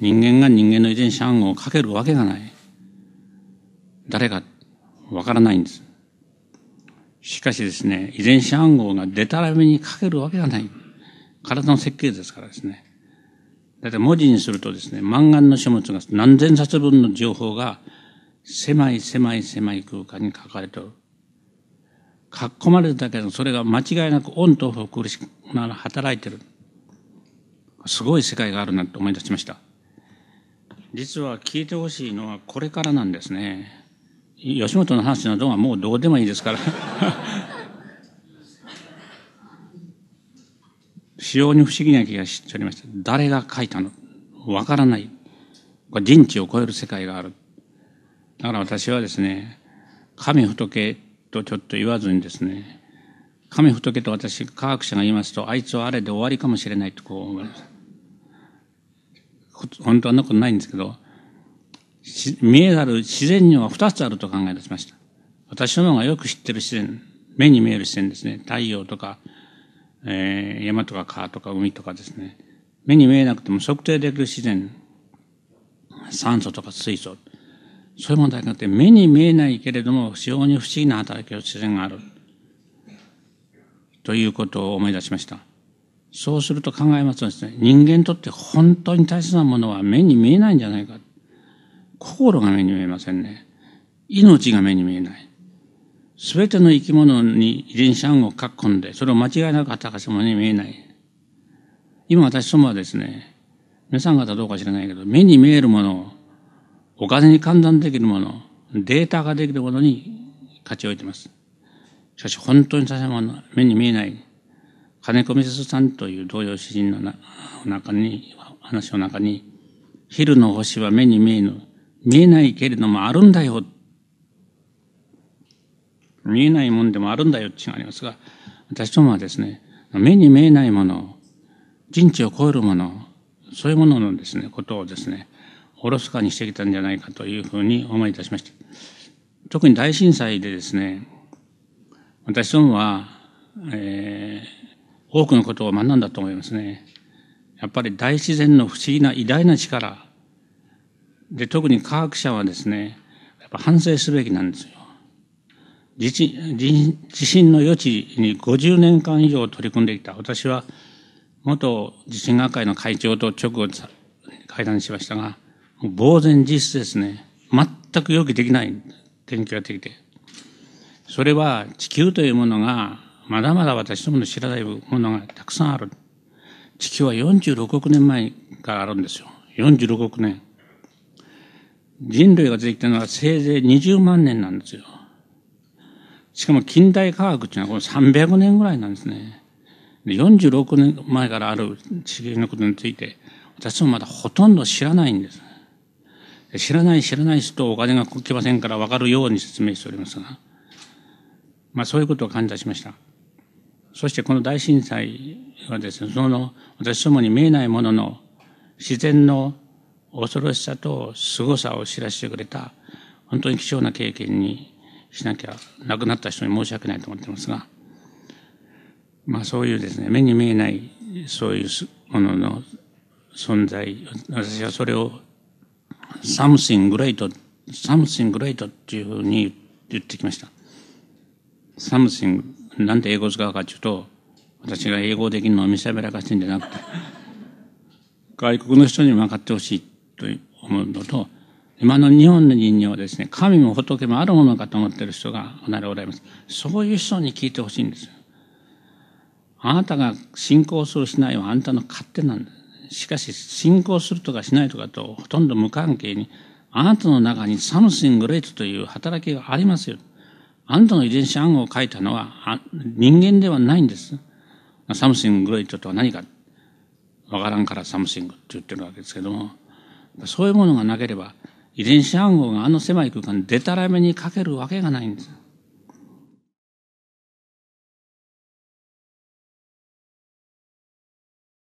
人間が人間の遺伝子暗号をかけるわけがない。誰がわからないんです。しかしですね、遺伝子暗号がデタラメにかけるわけがない。体の設計図ですからですね。だいたい文字にするとですね、漫画の書物が何千冊分の情報が狭い狭い狭い空間に書かれておる。書き込まれるだけでそれが間違いなくオンとオフを繰りしながら働いてる。すごい世界があるなと思い出しました。実は聞いてほしいのはこれからなんですね。吉本の話などはもうどうでもいいですから非常に不思議な気がしておりました。誰が書いたのわからない。これ人知を超える世界がある。だから私はですね、神仏とちょっと言わずにですね、神仏と私科学者が言いますと、あいつはあれで終わりかもしれないとこう思います。本当はなことないんですけど、見えざる自然には二つあると考え出しました。私の方がよく知ってる自然、目に見える自然ですね。太陽とか、山とか川とか海とかですね。目に見えなくても測定できる自然。酸素とか水素。そういう問題があって、目に見えないけれども、非常に不思議な働きを自然がある。ということを思い出しました。そうすると考えますとですね、人間にとって本当に大切なものは目に見えないんじゃないか。心が目に見えませんね。命が目に見えない。すべての生き物に遺伝子暗号を書き込んで、それを間違いなく働かせるものに見えない。今私どもはですね、皆さん方どうか知らないけど、目に見えるものを、お金に換算できるもの、データができるものに価値を置いています。しかし本当に大切なものは目に見えない。金子みすゞさんという童謡詩人の中に、話の中に、昼の星は目に見えぬ。見えないけれどもあるんだよ。見えないもんでもあるんだよっていうのがありますが、私どもはですね、目に見えないもの、人知を超えるもの、そういうもののですね、ことをですね、おろそかにしてきたんじゃないかというふうに思い出しました。特に大震災でですね、私どもは、多くのことを学んだと思いますね。やっぱり大自然の不思議な偉大な力、で特に科学者はですね、やっぱ反省すべきなんですよ。地震の予知に50年間以上取り組んできた。私は元地震学会の会長と直後に会談しましたが、もう呆然自失ですね。全く予期できない天気ができて、それは地球というものがまだまだ私どもの知らないものがたくさんある。地球は46億年前からあるんですよ。46億年。人類ができたのはせいぜい20万年なんですよ。しかも近代科学っていうのはこの300年ぐらいなんですね。で46年前からある地球のことについて、私もまだほとんど知らないんです。知らない人とお金が来ませんから分かるように説明しておりますが、まあそういうことを感じ出しました。そしてこの大震災はですね、その私どもに見えないものの自然の恐ろしさと凄さを知らせてくれた本当に貴重な経験にしなきゃ、亡くなった人に申し訳ないと思ってますが、まあそういうですね、目に見えないそういうものの存在、私はそれを something great っていうふうに言ってきました。 something なんて英語使うかというと、私が英語できるのを見せびらかしてんじゃなくて外国の人にも分かってほしいと思うのと、今の日本の人間はですね、神も仏もあるものかと思っている人がおなりおられます。そういう人に聞いてほしいんですよ。あなたが信仰するしないはあなたの勝手なんです。しかし信仰するとかしないとかとほとんど無関係に、あなたの中にサムシングレートという働きがありますよ。あなたの遺伝子暗号を書いたのは人間ではないんです。サムシングレートとは何かわからんからサムシングって言ってるわけですけども、そういうものがなければ遺伝子暗号があの狭い空間ででたらめにかけるわけがないんです。